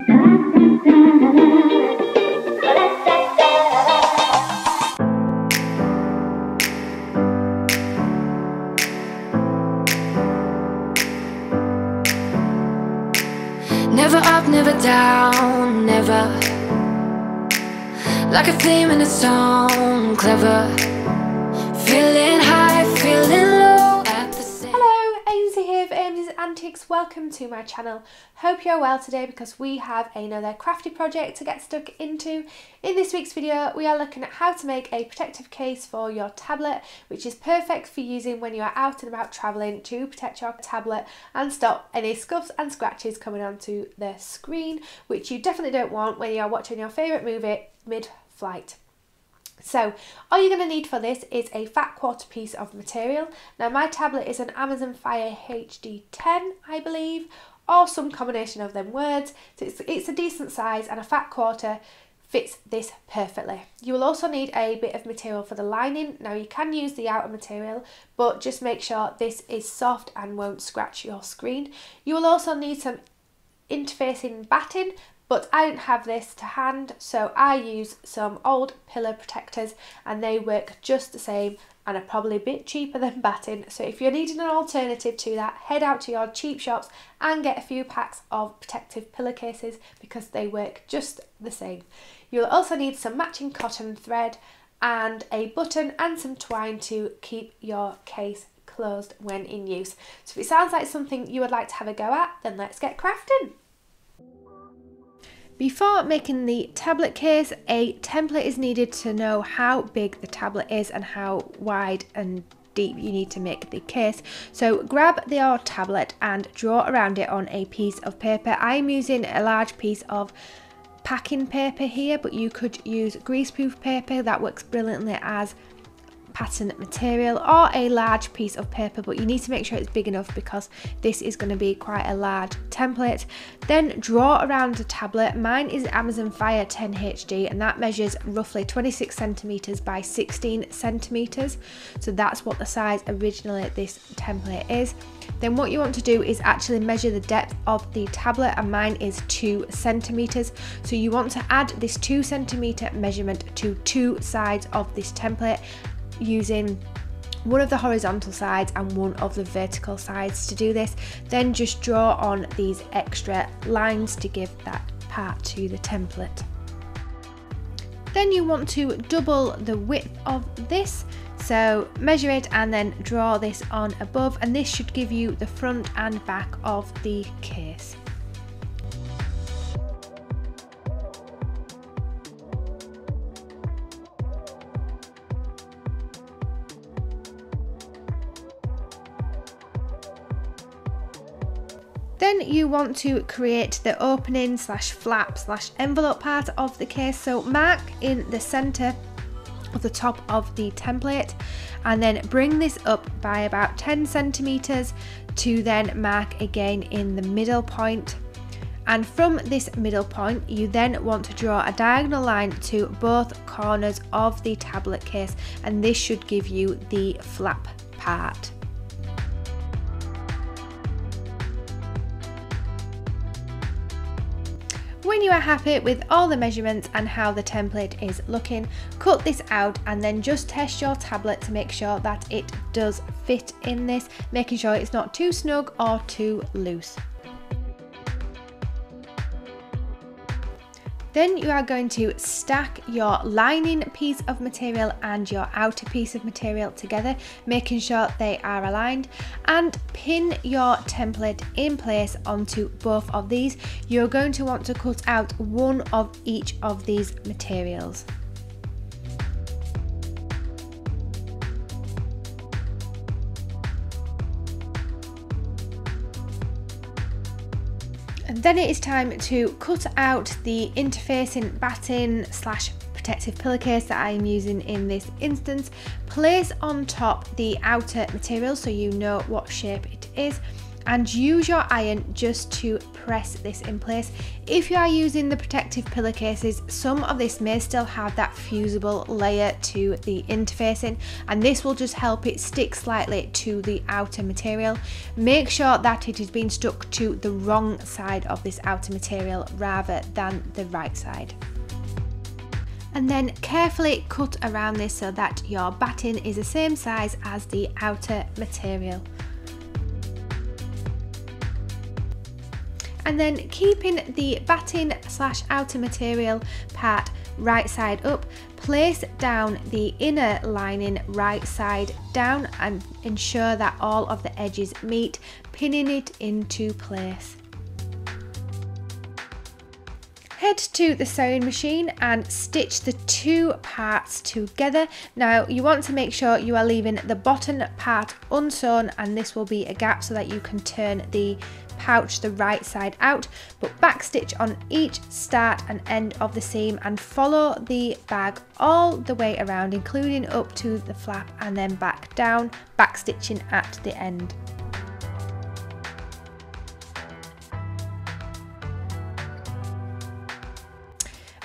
Never up, never down, never. Like a theme in a song, clever. Feeling high, feeling low at the same. Hello, Aimsy here of Amy's Antics. Welcome to my channel. Hope you're well today because we have another crafty project to get stuck into. In this week's video, we are looking at how to make a protective case for your tablet, which is perfect for using when you are out and about travelling to protect your tablet and stop any scuffs and scratches coming onto the screen, which you definitely don't want when you are watching your favourite movie mid-flight. So all you're going to need for this is a fat quarter piece of material. Now my tablet is an Amazon Fire HD 10, I believe, or some combination of them words. So it's a decent size and a fat quarter fits this perfectly. You will also need a bit of material for the lining. Now you can use the outer material, but just make sure this is soft and won't scratch your screen. You will also need some interfacing batting, but I don't have this to hand, so I use some old pillow protectors and they work just the same and are probably a bit cheaper than batting. So if you're needing an alternative to that, head out to your cheap shops and get a few packs of protective pillowcases because they work just the same. You'll also need some matching cotton thread and a button and some twine to keep your case closed when in use. So if it sounds like something you would like to have a go at, then let's get crafting. Before making the tablet case, a template is needed to know how big the tablet is and how wide and deep you need to make the case. So grab your tablet and draw around it on a piece of paper. I'm using a large piece of packing paper here, but you could use greaseproof paper, that works brilliantly as pattern material, or a large piece of paper, but you need to make sure it's big enough because this is going to be quite a large template. Then draw around the tablet. Mine is Amazon Fire 10 HD and that measures roughly 26 centimeters by 16 centimeters. So that's what the size originally this template is. Then what you want to do is actually measure the depth of the tablet, and mine is 2 centimeters. So you want to add this 2 centimeter measurement to two sides of this template, using one of the horizontal sides and one of the vertical sides to do this. Then just draw on these extra lines to give that part to the template. Then you want to double the width of this, so measure it and then draw this on above, and this should give you the front and back of the case. Then you want to create the opening slash flap slash envelope part of the case. So mark in the center of the top of the template and then bring this up by about 10 centimeters to then mark again in the middle point. And from this middle point, you then want to draw a diagonal line to both corners of the tablet case, and this should give you the flap part. When you are happy with all the measurements and how the template is looking, cut this out and then just test your tablet to make sure that it does fit in this, making sure it's not too snug or too loose. Then you are going to stack your lining piece of material and your outer piece of material together, making sure they are aligned, and pin your template in place onto both of these. You're going to want to cut out one of each of these materials. And then it is time to cut out the interfacing batting slash protective pillowcase that I am using in this instance. Place on top the outer material so you know what shape it is, and use your iron just to press this in place. If you are using the protective pillowcases, some of this may still have that fusible layer to the interfacing, and this will just help it stick slightly to the outer material. Make sure that it has been stuck to the wrong side of this outer material rather than the right side. And then carefully cut around this so that your batting is the same size as the outer material. And then keeping the batting slash outer material part right side up, place down the inner lining right side down and ensure that all of the edges meet, pinning it into place. Head to the sewing machine and stitch the two parts together. Now you want to make sure you are leaving the bottom part unsewn, and this will be a gap so that you can turn the pouch the right side out, but backstitch on each start and end of the seam and follow the bag all the way around, including up to the flap and then back down, backstitching at the end.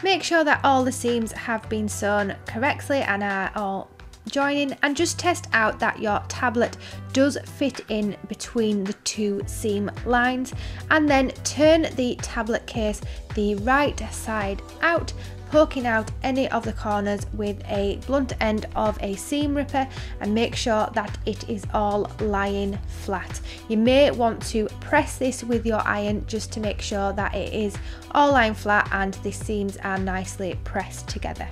Make sure that all the seams have been sewn correctly and are all joining, and just test out that your tablet does fit in between the two seam lines, and then turn the tablet case the right side out, poking out any of the corners with a blunt end of a seam ripper, and make sure that it is all lying flat. You may want to press this with your iron just to make sure that it is all lying flat and the seams are nicely pressed together.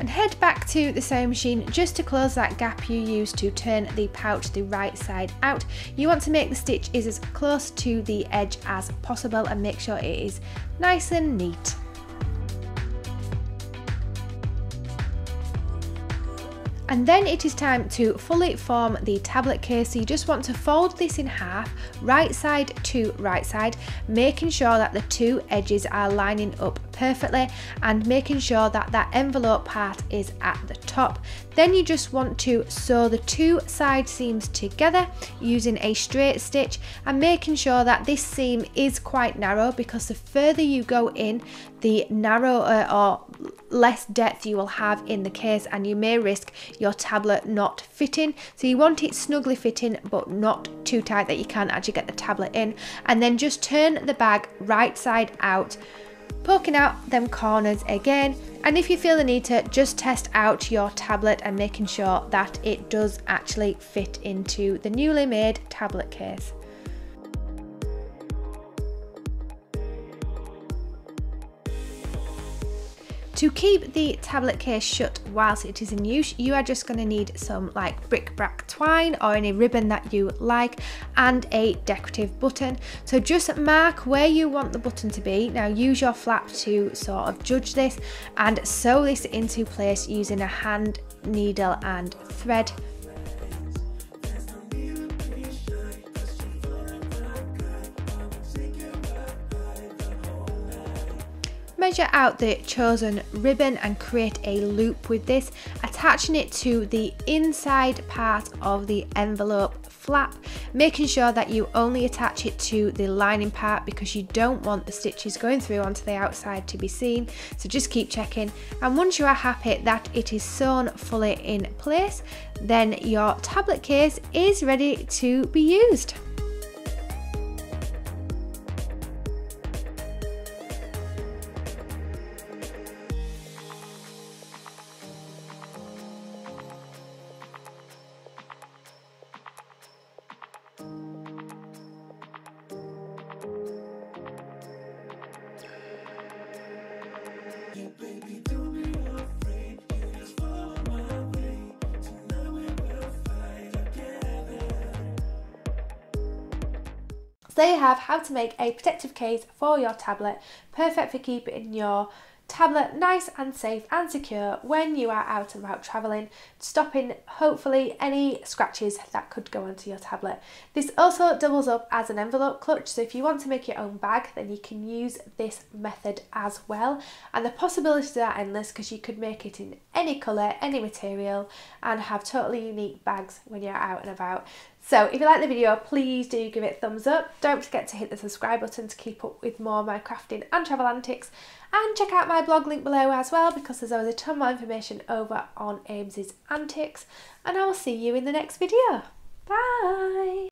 And head back to the sewing machine just to close that gap you used to turn the pouch the right side out. You want to make the stitches as close to the edge as possible and make sure it is nice and neat. And then it is time to fully form the tablet case, so you just want to fold this in half, right side to right side, making sure that the two edges are lining up perfectly and making sure that that envelope part is at the top. Then you just want to sew the two side seams together using a straight stitch and making sure that this seam is quite narrow, because the further you go in, the narrower or less depth you will have in the case, and you may risk your tablet not fitting. So you want it snugly fitting but not too tight that you can't actually get the tablet in, and then just turn the bag right side out, poking out them corners again. And if you feel the need to, just test out your tablet and making sure that it does actually fit into the newly made tablet case. To keep the tablet case shut whilst it is in use, you are just going to need some like bric-a-brac twine or any ribbon that you like and a decorative button. So just mark where you want the button to be. Now use your flap to sort of judge this and sew this into place using a hand, needle and thread. Measure out the chosen ribbon and create a loop with this, attaching it to the inside part of the envelope flap, making sure that you only attach it to the lining part because you don't want the stitches going through onto the outside to be seen. So just keep checking, and once you are happy that it is sewn fully in place, then your tablet case is ready to be used. There you have how to make a protective case for your tablet, perfect for keeping your tablet nice and safe and secure when you are out and about travelling, stopping hopefully any scratches that could go onto your tablet. This also doubles up as an envelope clutch, so if you want to make your own bag then you can use this method as well, and the possibilities are endless because you could make it in any colour, any material, and have totally unique bags when you're out and about. So if you like the video, please do give it a thumbs up. Don't forget to hit the subscribe button to keep up with more of my crafting and travel antics. And check out my blog link below as well, because there's always a ton more information over on Aimsy's Antics. And I will see you in the next video. Bye!